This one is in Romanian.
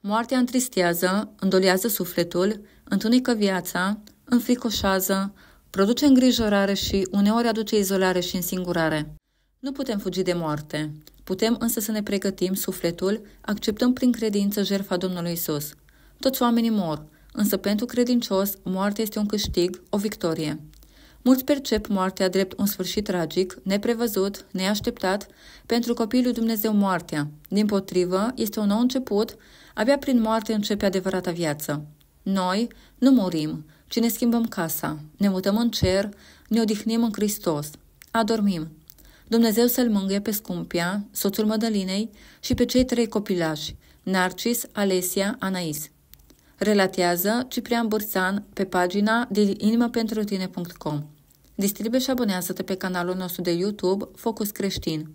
Moartea întristează, îndolează sufletul, întunecă viața, înfricoșează, produce îngrijorare și uneori aduce izolare și însingurare. Nu putem fugi de moarte. Putem însă să ne pregătim sufletul, acceptăm prin credință jertfa Domnului Isus. Toți oamenii mor, însă pentru credincios, moartea este un câștig, o victorie. Mulți percep moartea drept un sfârșit tragic, neprevăzut, neașteptat, pentru copiii lui Dumnezeu moartea. Dimpotrivă, este un nou început, abia prin moarte începe adevărata viață. Noi nu murim, ci ne schimbăm casa, ne mutăm în cer, ne odihnim în Hristos, adormim. Dumnezeu să-l mângâie pe Scumpia, soțul Mădălinei și pe cei trei copilași, Narcis, Alesia, Anais. Relatează Ciprian Bârțan pe pagina de inimapentrutine.com. Distribuie și abonează-te pe canalul nostru de YouTube Focus Creștin.